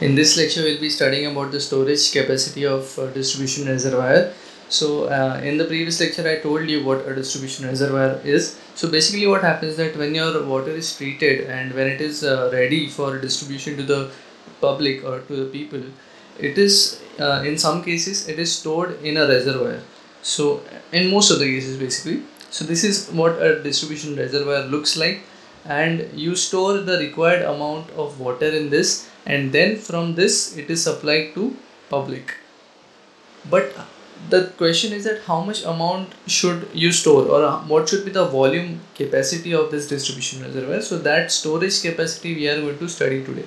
In this lecture we'll be studying about the storage capacity of distribution reservoir. So in the previous lecture I told you what a distribution reservoir is. So basically what happens that when your water is treated and when it is ready for distribution to the public or to the people, it is in some cases it is stored in a reservoir. So in most of the cases basically. So this is what a distribution reservoir looks like, and you store the required amount of water in this, and then from this it is supplied to public. But the question is that how much amount should you store, or what should be the volume capacity of this distribution reservoir? So that storage capacity we are going to study today,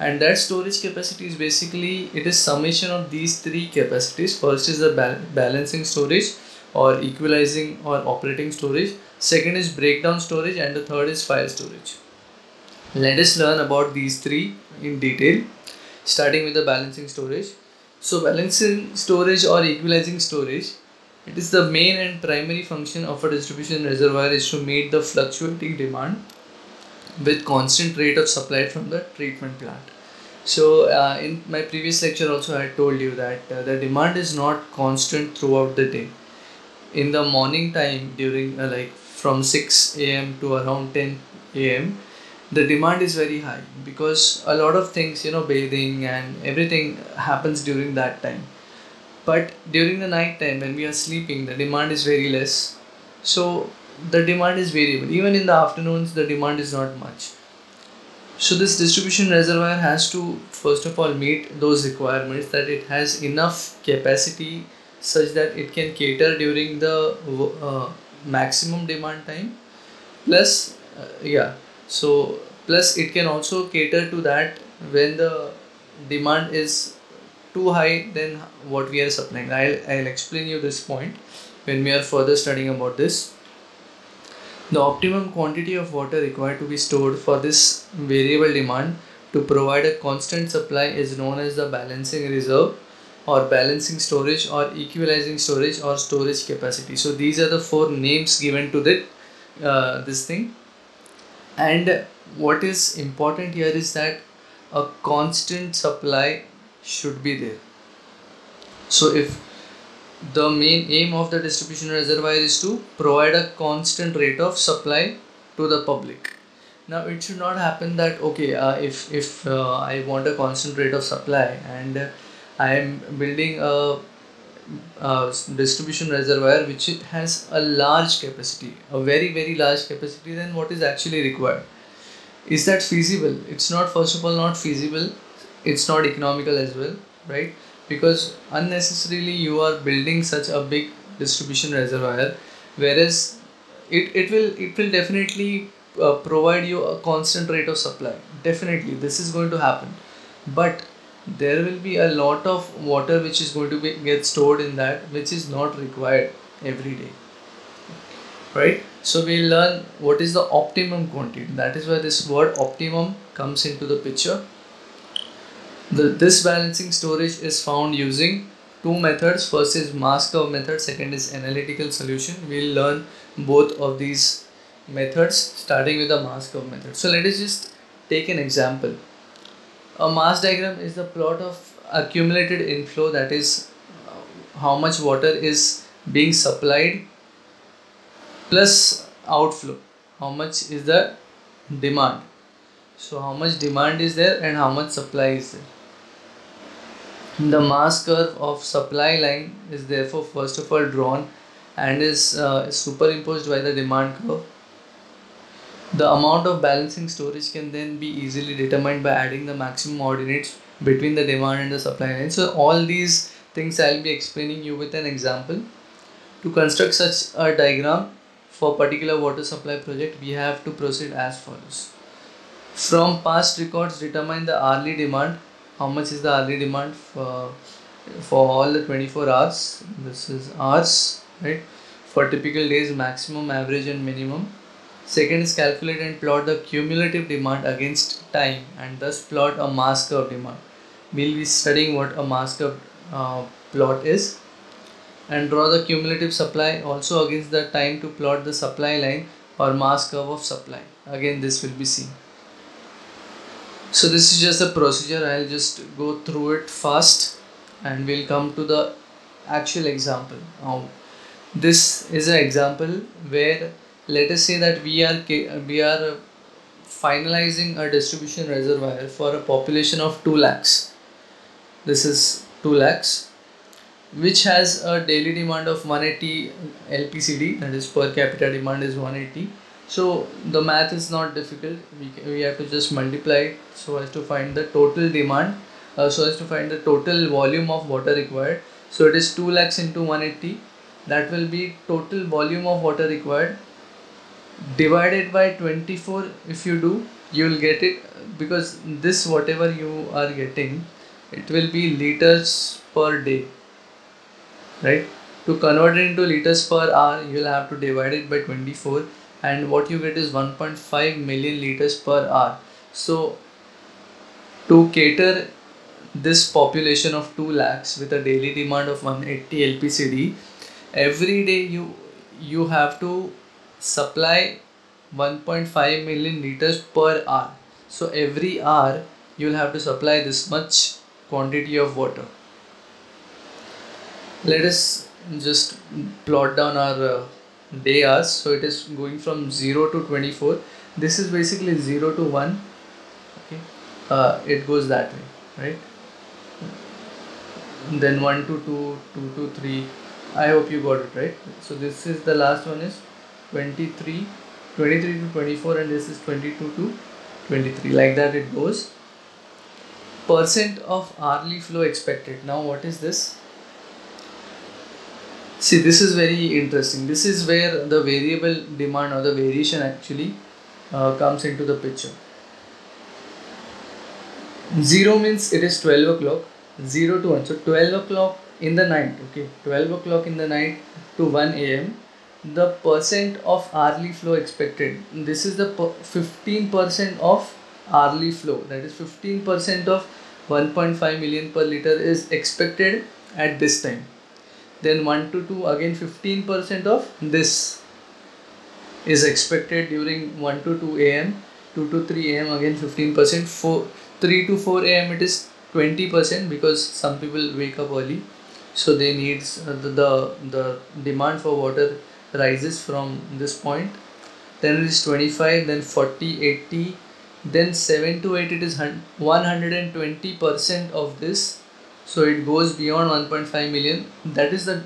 and that storage capacity is basically, it is summation of these three capacities. First is the balancing storage or equalizing or operating storage, second is breakdown storage, and the third is fire storage. Let us learn about these three in detail, starting with the balancing storage. So balancing storage or equalizing storage, it is the main and primary function of a distribution reservoir is to meet the fluctuating demand with constant rate of supply from the treatment plant. So in my previous lecture also I told you that the demand is not constant throughout the day. In the morning time, during like from 6 AM to around 10 AM, the demand is very high because a lot of things, bathing and everything happens during that time. But during the night time when we are sleeping, the demand is very less. So the demand is variable. Even in the afternoons, the demand is not much. So this distribution reservoir has to first of all meet those requirements, that it has enough capacity such that it can cater during the maximum demand time, plus plus it can also cater to that when the demand is too high than what we are supplying. I'll explain you this point when we are further studying about this. The optimum quantity of water required to be stored for this variable demand to provide a constant supply is known as the balancing reserve or balancing storage or equalizing storage or storage capacity. So these are the four names given to that this thing. And what is important here is that a constant supply should be there. So if the main aim of the distribution reservoir is to provide a constant rate of supply to the public. Now it should not happen that okay, if I want a constant rate of supply and I am building a distribution reservoir which it has a large capacity, a very, very large capacity, then what is actually required? Is that feasible? It's not, first of all, not feasible. It's not economical as well, right? Because unnecessarily you are building such a big distribution reservoir, whereas it will definitely provide you a constant rate of supply. Definitely this is going to happen, but there will be a lot of water which is going to get stored in that, which is not required every day, right? So we'll learn what is the optimum quantity. That is where this word optimum comes into the picture. This balancing storage is found using two methods. First is Mass Curve method, second is analytical solution. We'll learn both of these methods, starting with the Mass Curve method. So let us just take an example. A mass diagram is the plot of accumulated inflow, that is how much water is being supplied, plus outflow, how much is the demand. So how much demand is there and how much supply is there. The mass curve of supply line is therefore first of all drawn and is superimposed by the demand curve. The amount of balancing storage can then be easily determined by adding the maximum ordinates between the demand and the supply line. So all these things I'll be explaining you with an example. To construct such a diagram for particular water supply project, we have to proceed as follows. From past records, determine the hourly demand. How much is the hourly demand for all the 24 hours? This is hours, right? For typical days, maximum, average and minimum. Second is calculate and plot the cumulative demand against time and thus plot a mass curve demand. We'll be studying what a mass curve plot is. And draw the cumulative supply also against the time to plot the supply line or mass curve of supply. Again, this will be seen. So this is just a procedure. I'll just go through it fast and we'll come to the actual example. Now this is an example where let us say that we are finalizing a distribution reservoir for a population of 2 lakhs. This is 2 lakhs, which has a daily demand of 180 LPCD, that is per capita demand is 180. So the math is not difficult. We have to just multiply so as to find the total demand, so as to find the total volume of water required. So it is 2 lakhs into 180, that will be total volume of water required divided by 24. If you do, you will get it, because this whatever you are getting, it will be liters per day, right? To convert it into liters per hour, you will have to divide it by 24, and what you get is 1.5 million liters per hour. So to cater this population of 2 lakhs with a daily demand of 180 LPCD, every day you have to supply 1.5 million liters per hour. So every hour you will have to supply this much quantity of water. Let us just plot down our day hours. So it is going from 0 to 24. This is basically 0 to 1. Okay, it goes that way, right? And then 1 to 2, 2 to 3. I hope you got it right. So this is the last one is 23, 23 to 24, and this is 22 to 23. Like that it goes. Percent of hourly flow expected. Now what is this? See, this is very interesting. This is where the variable demand or the variation actually comes into the picture. 0 means it is 12 o'clock, 0 to 1. So 12 o'clock in the night, okay, 12 o'clock in the night to 1 a.m. the percent of hourly flow expected. This is the 15% of hourly flow, that is 15% of 1.5 million per liter is expected at this time. Then 1 to 2, again 15% of this is expected during 1 to 2 a.m. 2 to 3 a.m. again 15%. 3 to 4 a.m. it is 20%, because some people wake up early, so they need the demand for water rises from this point. Then it is 25, then 40, 80, then 7 to 8, it is 120% of this. So it goes beyond 1.5 million. That is the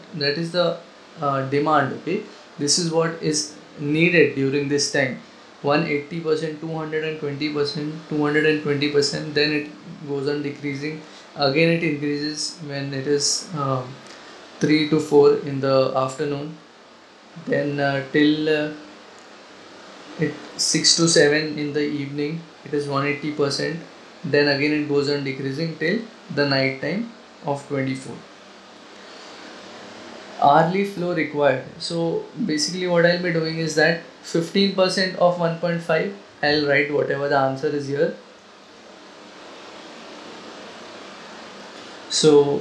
demand. Okay, this is what is needed during this time. 180%, 220%, 220%. Then it goes on decreasing. Again it increases when it is 3 to 4 in the afternoon. Then till 6 to 7 in the evening, it is 180%. Then again it goes on decreasing till the night time of 24. Hourly flow required. So basically what I'll be doing is that 15% of 1.5, I'll write whatever the answer is here. So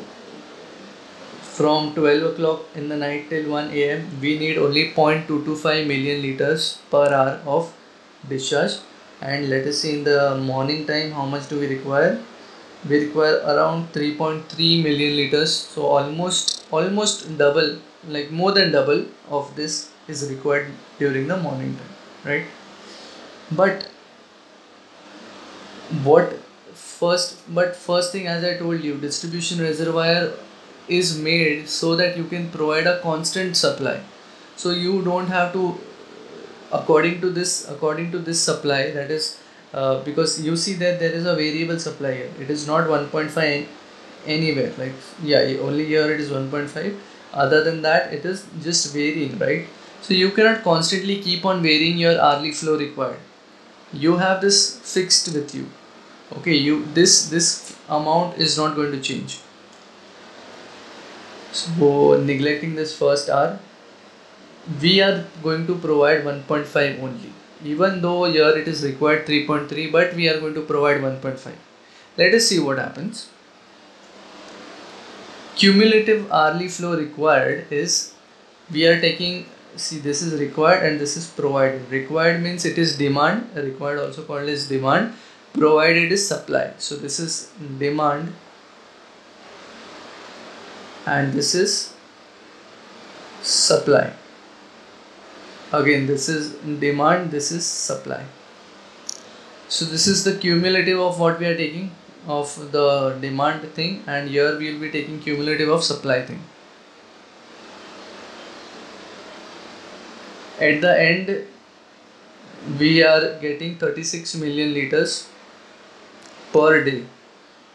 from 12 o'clock in the night till 1 a.m. we need only 0.225 million liters per hour of discharge. And let us see in the morning time how much do we require. We require around 3.3 million liters. So almost double, like more than double of this is required during the morning time, right? But first thing, as I told you, distribution reservoir is made so that you can provide a constant supply. So you don't have to, according to this supply, that is because you see that there is a variable supply here. It is not 1.5 anywhere, like yeah, only here it is 1.5. Other than that, it is just varying, right? So you cannot constantly keep on varying your hourly flow required. You have this fixed with you, okay? This amount is not going to change. So neglecting this first hour, we are going to provide 1.5 only. Even though here it is required 3.3, but we are going to provide 1.5. Let us see what happens. Cumulative hourly flow required is, we are taking, see, this is required and this is provided. Required means it is demand, required also called as demand. provided is supply. So this is demand and this is supply. Again, this is demand, this is supply. So this is the cumulative of what we are taking of the demand thing, and here we will be taking cumulative of supply thing. At the end we are getting 36 million liters per day.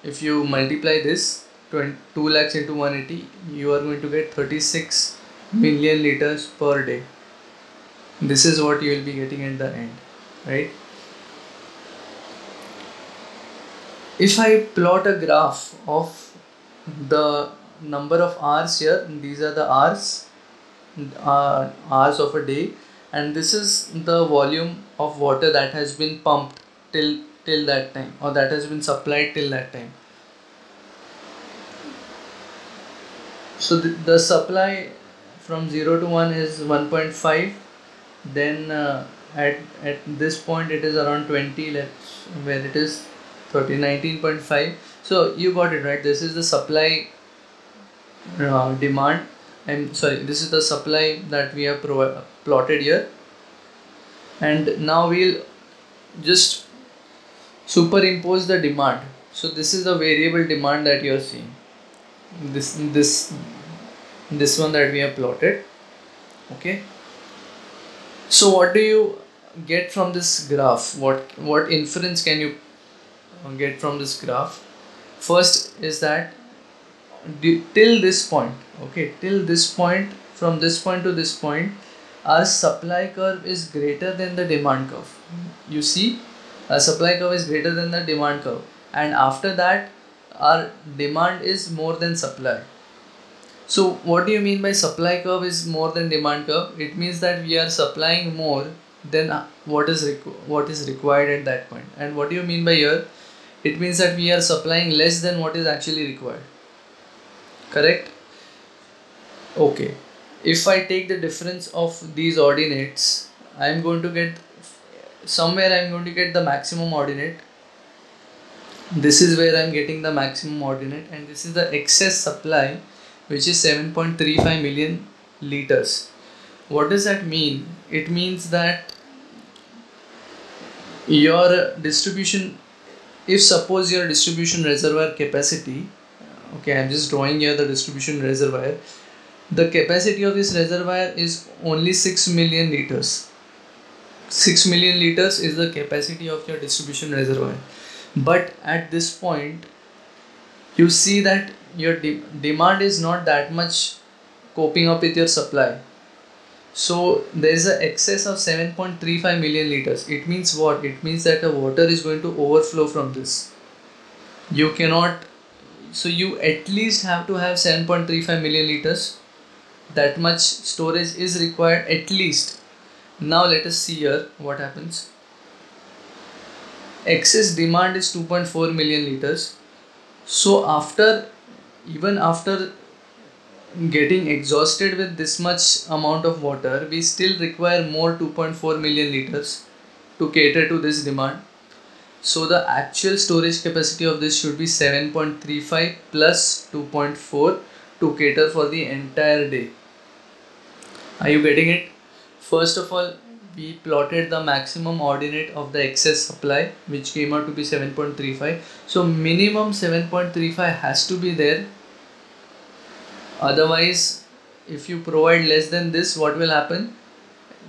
If you multiply this 2 lakhs into 180, you are going to get 36 million liters per day. This is what you will be getting at the end, right? If I plot a graph of the number of hours here, these are the hours, hours of a day, and this is the volume of water that has been pumped till that time, or that has been supplied till that time. So the supply from 0 to 1 is 1.5, then at this point it is around 20, let's where it is 19.5. So you got it right. This is the supply demand. I'm sorry, this is the supply that we have plotted here, and now we'll just superimpose the demand. So this is the variable demand that you are seeing, this one that we have plotted. Okay, so what do you get from this graph? What inference can you get from this graph? First is that till this point, okay, till this point, from this point to this point, our supply curve is greater than the demand curve. You see, our supply curve is greater than the demand curve, and after that our demand is more than supply. So what do you mean by supply curve is more than demand curve? It means that we are supplying more than what is required at that point. And what do you mean by here? It means that we are supplying less than what is actually required. Correct? Okay, if I take the difference of these ordinates, I am going to get somewhere, I am going to get the maximum ordinate. This is where I am getting the maximum ordinate, and this is the excess supply, which is 7.35 million liters. What does that mean? It means that your distribution, if suppose your distribution reservoir capacity, okay, I'm just drawing here the distribution reservoir, the capacity of this reservoir is only 6 million liters. 6 million liters is the capacity of your distribution reservoir. But at this point, you see that your demand is not that much coping up with your supply. So there is an excess of 7.35 million liters. It means what? It means that the water is going to overflow from this. You cannot, so you at least have to have 7.35 million liters. That much storage is required at least. Now let us see here what happens. Excess demand is 2.4 million liters. So even after getting exhausted with this much amount of water, we still require more 2.4 million liters to cater to this demand. So the actual storage capacity of this should be 7.35 plus 2.4 to cater for the entire day. Are you getting it? First of all, we plotted the maximum ordinate of the excess supply, which came out to be 7.35. So minimum 7.35 has to be there. Otherwise, if you provide less than this, what will happen?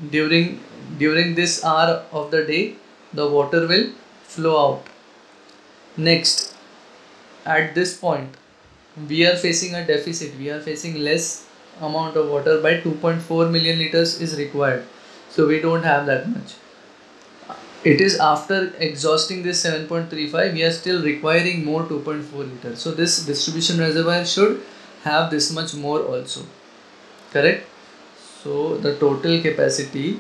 During this hour of the day, the water will flow out. Next, at this point, we are facing a deficit. We are facing less amount of water by 2.4 million liters is required. So we don't have that much. It is after exhausting this 7.35, we are still requiring more 2.4 liters. So this distribution reservoir should have this much more also. Correct? So the total capacity,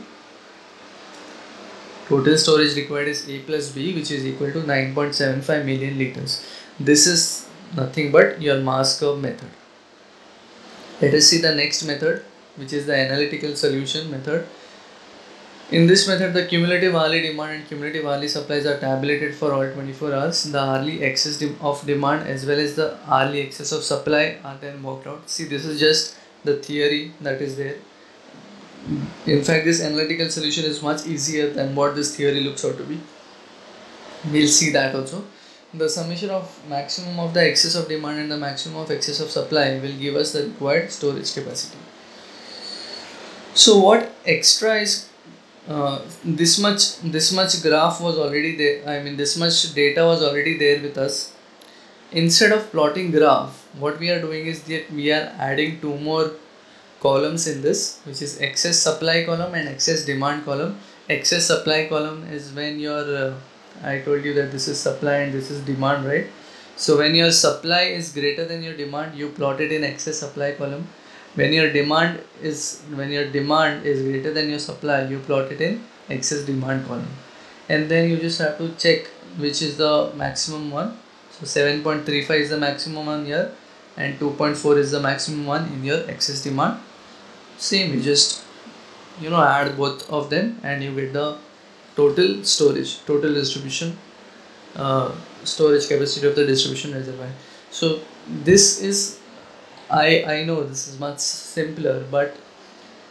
total storage required is A plus B, which is equal to 9.75 million liters. This is nothing but your mass curve method. Let us see the next method, which is the analytical solution method. In this method, the cumulative hourly demand and cumulative hourly supplies are tabulated for all 24 hours. The hourly excess of demand as well as the hourly excess of supply are then worked out. See, this is just the theory that is there. In fact, this analytical solution is much easier than what this theory looks out to be. We'll see that also. The summation of maximum of the excess of demand and the maximum of excess of supply will give us the required storage capacity. So what extra is this much graph was already there, I mean this much data was already there with us. Instead of plotting graph, what we are doing is that we are adding two more columns in this, which is excess supply column and excess demand column. Excess supply column is when your I told you that this is supply and this is demand, right? So when your supply is greater than your demand, you plot it in excess supply column. When your demand is greater than your supply, you plot it in excess demand column, and then you just have to check which is the maximum one. So 7.35 is the maximum one here and 2.4 is the maximum one in your excess demand. Same, you just add both of them and you get the total storage, total distribution, storage capacity of the distribution reservoir. So this is, I know this is much simpler, but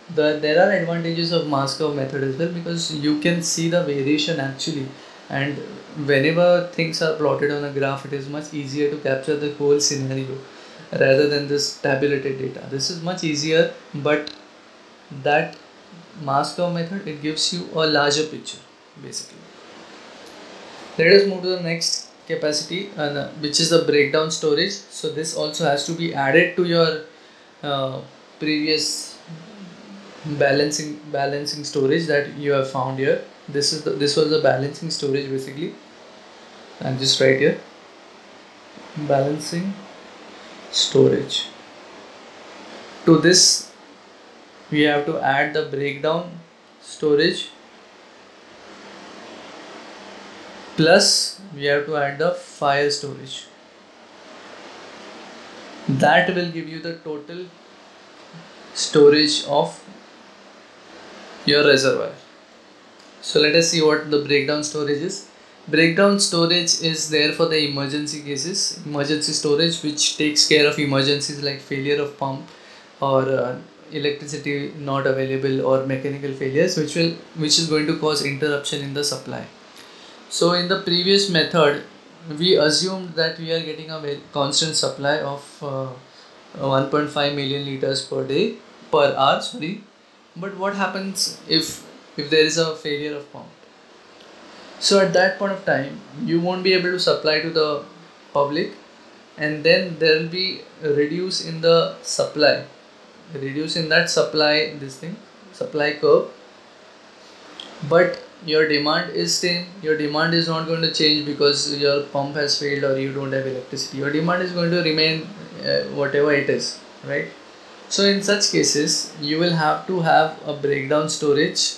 there are advantages of mass curve method as well, because you can see the variation actually, and whenever things are plotted on a graph, it is much easier to capture the whole scenario rather than this tabulated data. This is much easier, but that mass curve method, it gives you a larger picture basically. Let us move to the next capacity, which is the breakdown storage. So this also has to be added to your previous balancing storage that you have found here. This was the balancing storage basically. I'm just right here, balancing storage. To this we have to add the breakdown storage, plus we have to add the fire storage. That will give you the total storage of your reservoir. So let us see what the breakdown storage is. Breakdown storage is there for the emergency cases, emergency storage, which takes care of emergencies like failure of pump or electricity not available or mechanical failures, which is going to cause interruption in the supply. So in the previous method, we assumed that we are getting a constant supply of 1.5 million liters per hour. Sorry, but what happens if there is a failure of pump? So at that point of time, you won't be able to supply to the public, and then there will be a reduce in the supply, supply curve. But your demand is same. Your demand is not going to change because your pump has failed or you don't have electricity. Your demand is going to remain whatever it is, right? So in such cases, you will have to have a breakdown storage.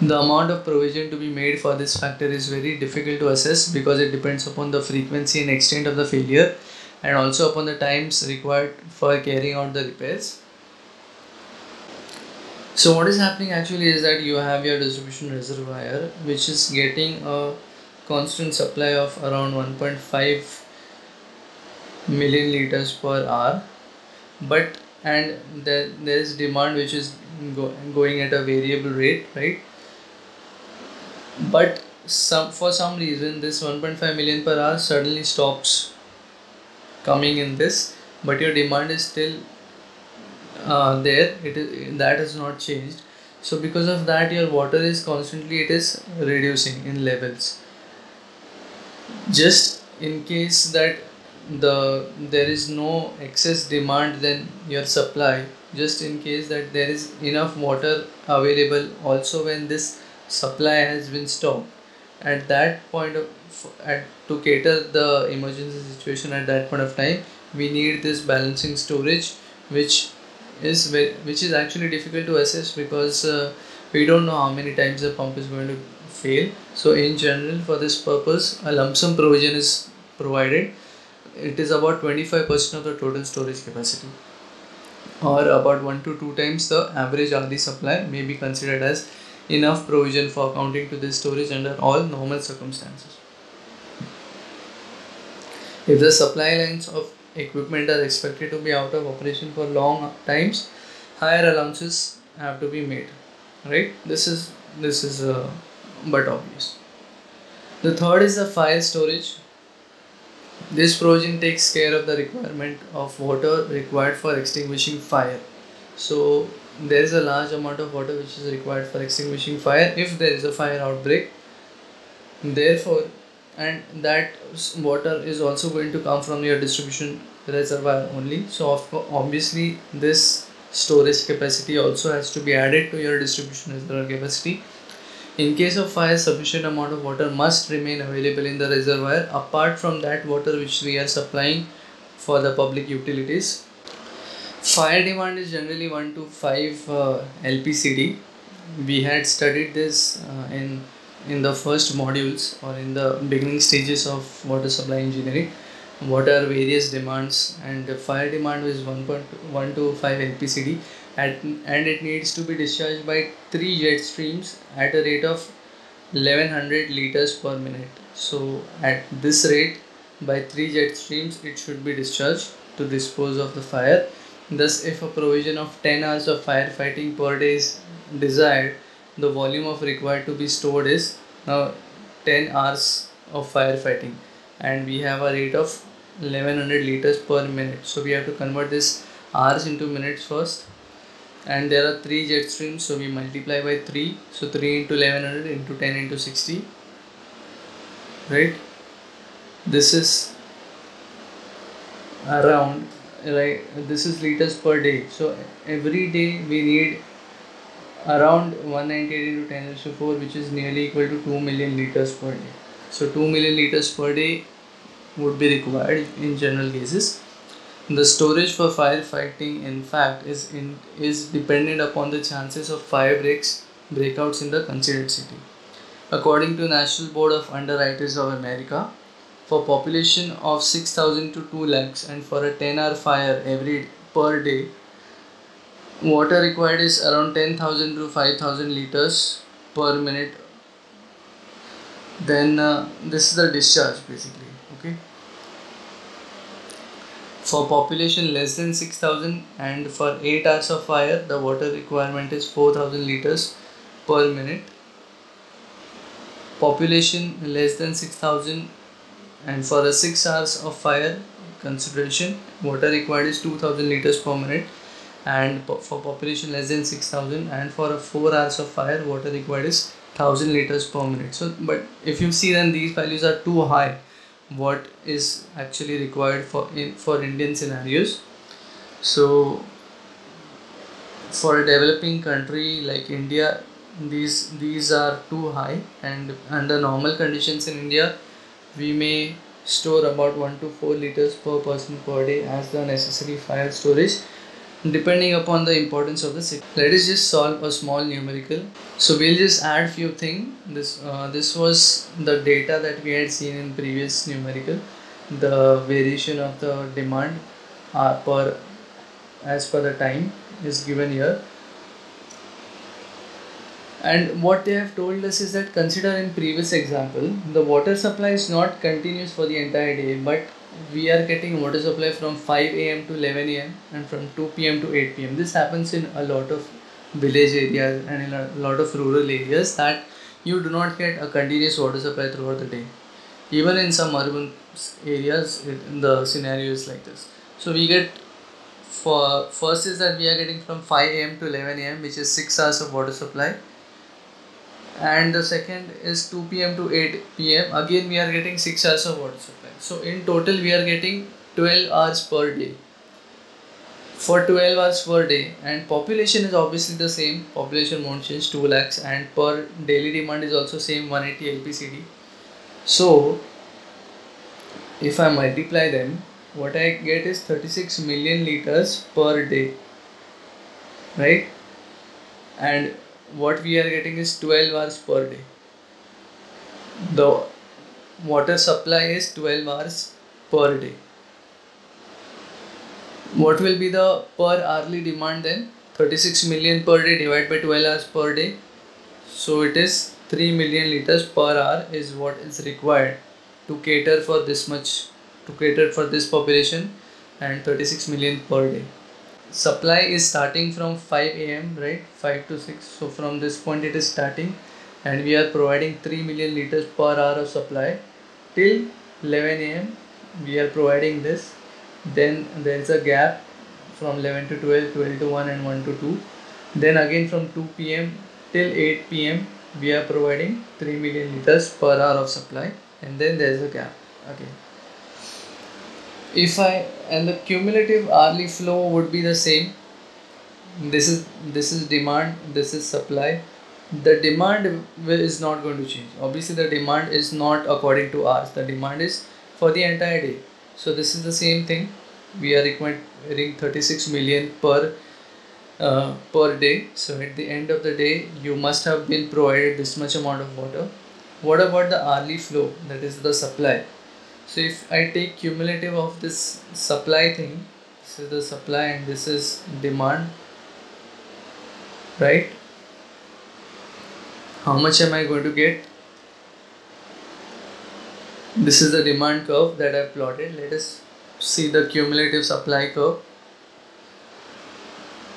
The amount of provision to be made for this factor is very difficult to assess because it depends upon the frequency and extent of the failure, and also upon the times required for carrying out the repairs. So what is happening actually is that you have your distribution reservoir, which is getting a constant supply of around 1.5 million liters per hour, but and there is demand which is going at a variable rate, right? But for some reason this 1.5 million per hour suddenly stops coming in this, but your demand is still there. That has not changed. So because of that, your water is constantly, it is reducing in levels. Just in case that there is no excess demand than your supply, just in case that there is enough water available also when this supply has been stopped, at that point to cater the emergency situation at that point of time, we need this balancing storage, which is actually difficult to assess because we don't know how many times the pump is going to fail. So in general, for this purpose, a lump sum provision is provided. It is about 25% of the total storage capacity. or about 1 to 2 times the average hourly supply may be considered as enough provision for accounting to this storage under all normal circumstances. If the supply lines of equipment are expected to be out of operation for long times, higher allowances have to be made, right? This is but obvious. The third is the fire storage. This provision takes care of the requirement of water required for extinguishing fire. So there is a large amount of water which is required for extinguishing fire if there is a fire outbreak. Therefore, and that water is also going to come from your distribution reservoir only. So obviously this storage capacity also has to be added to your distribution reservoir capacity. In case of fire, sufficient amount of water must remain available in the reservoir apart from that water which we are supplying for the public utilities. Fire demand is generally 1 to 5 LPCD. We had studied this in the first modules or in the beginning stages of water supply engineering. What are various demands, and the fire demand is 1.1 to 5 LPCD. And it needs to be discharged by 3 jet streams at a rate of 1100 liters per minute. So at this rate, by 3 jet streams it should be discharged to dispose of the fire. Thus, if a provision of 10 hours of firefighting per day is desired, the volume of required to be stored is now 10 hours of firefighting, and we have a rate of 1100 liters per minute. So we have to convert this hours into minutes first. And there are 3 jet streams, so we multiply by 3. So 3 into 1100 into 10 into 60. Right? This is around, right? This is liters per day. So every day we need around 198 into 10 raised to 4, which is nearly equal to 2 million liters per day. So 2 million liters per day would be required in general cases. The storage for firefighting, in fact, is dependent upon the chances of fire breakouts in the considered city. According to National Board of Underwriters of America, for population of 6,000 to 2 lakhs and for a 10-hour fire per day, water required is around 10,000 to 5,000 liters per minute. Then this is the discharge basically. Okay. For population less than 6,000 and for 8 hours of fire, the water requirement is 4,000 liters per minute. Population less than 6,000 and for the 6 hours of fire consideration, water required is 2,000 liters per minute. And for population less than 6,000 and for a 4 hours of fire, water required is 1,000 liters per minute. So, but if you see, then these values are too high. What is actually required for Indian scenarios. So for a developing country like India, these are too high, and under normal conditions in India we may store about 1 to 4 liters per person per day as the necessary fire storage depending upon the importance of the city. Let us just solve a small numerical. So we'll just add few things. This was the data that we had seen in previous numerical. The variation of the demand as per the time is given here. And what they have told us is that consider in previous example, the water supply is not continuous for the entire day, but we are getting water supply from 5 AM to 11 AM and from 2 PM to 8 PM. This happens in a lot of village areas and in a lot of rural areas, that you do not get a continuous water supply throughout the day. Even in some urban areas, the scenario is like this. So we get, for first is that we are getting from 5 AM to 11 AM, which is 6 hours of water supply. And the second is 2 PM to 8 PM, again we are getting 6 hours of water supply. So in total we are getting 12 hours per day. For 12 hours per day, and population is obviously the same, population won't change, 2 lakhs, and per daily demand is also same, 180 LPCD. So if I multiply them, what I get is 36 million liters per day, right? And what we are getting is 12 hours per day. The water supply is 12 hours per day. What will be the per hourly demand then? 36 million per day divided by 12 hours per day. So it is 3 million liters per hour is what is required to cater for this much, to cater for this population and 36 million per day. Supply is starting from 5 AM, right? 5 to 6. So from this point it is starting, and we are providing 3 million liters per hour of supply till 11 AM. We are providing this. Then there is a gap from 11 to 12, 12 to 1, and 1 to 2. Then again from 2 PM till 8 PM we are providing 3 million liters per hour of supply, and then there is a gap again. And the cumulative hourly flow would be the same. This is demand, this is supply. The demand is not going to change. Obviously the demand is not according to hours. The demand is for the entire day. So this is the same thing. We are requiring 36 million per day. So at the end of the day you must have been provided this much amount of water. What about the hourly flow? That is the supply. So if I take cumulative of this supply thing, this is the supply and this is demand, right? How much am I going to get? This is the demand curve that I plotted. Let us see the cumulative supply curve.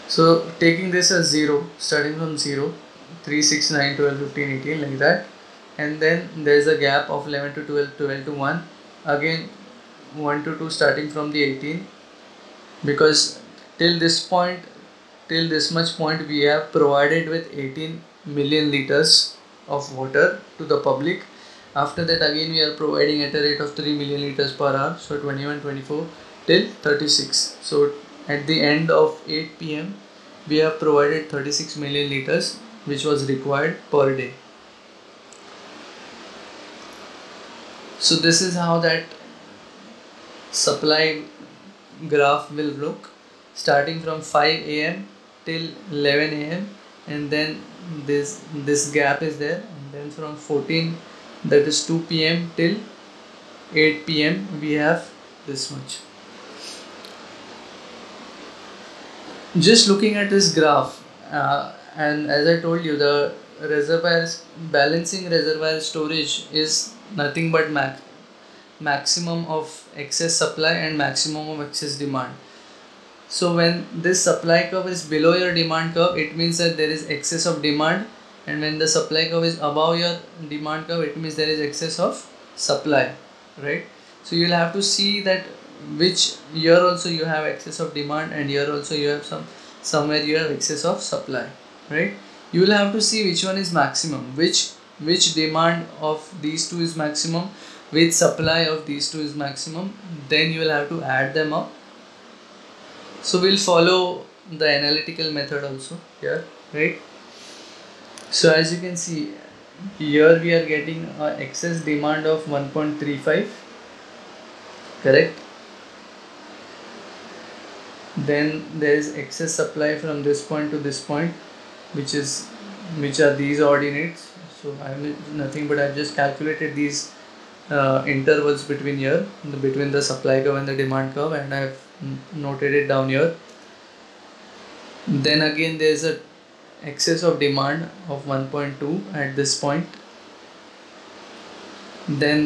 So taking this as 0, starting from 0, 3, 6, 9, 12, 15, 18, like that. And then there is a gap of 11 to 12, 12 to 1. Again 1 to 2 starting from the 18, because till this point, till this much point we have provided with 18 million liters of water to the public. After that again we are providing at a rate of 3 million liters per hour. So 21, 24 till 36. So at the end of 8 PM we have provided 36 million liters which was required per day. So this is how that supply graph will look, starting from 5 AM till 11 AM, and then this gap is there, and then from 14, that is 2 PM till 8 PM we have this much. Just looking at this graph, and as I told you, the reservoirs, balancing reservoir storage is nothing but maximum of excess supply and maximum of excess demand. So when this supply curve is below your demand curve, it means that there is excess of demand, and when the supply curve is above your demand curve, it means there is excess of supply, right? So you'll have to see that which year also you have excess of demand, and here also you have somewhere you have excess of supply, right? You will have to see which one is maximum, which demand of these two is maximum, which supply of these two is maximum. Then you will have to add them up. So we'll follow the analytical method also here, right? So as you can see here, we are getting an excess demand of 1.35, correct? Then there is excess supply from this point to this point, which are these ordinates. So I mean nothing but I just calculated these intervals between here, between the supply curve and the demand curve, and I have noted it down here. Then again there is a excess of demand of 1.2 at this point. Then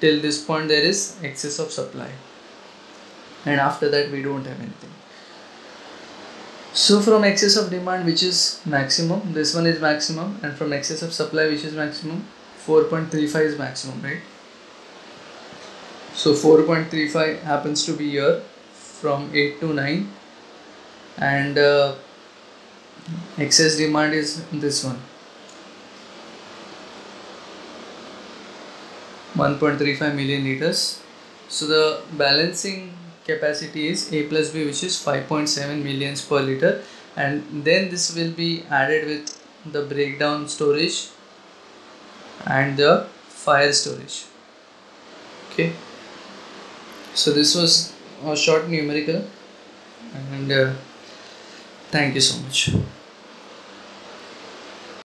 till this point there is excess of supply, and after that we don't have anything. So from excess of demand, which is maximum, this one is maximum, and from excess of supply, which is maximum, 4.35 is maximum, right? So 4.35 happens to be here from 8 to 9, and excess demand is this one, 1.35 million liters. So the balancing capacity is A plus B, which is 5.7 millions per liter, and then this will be added with the breakdown storage and the fire storage. Okay, so this was a short numerical, and thank you so much.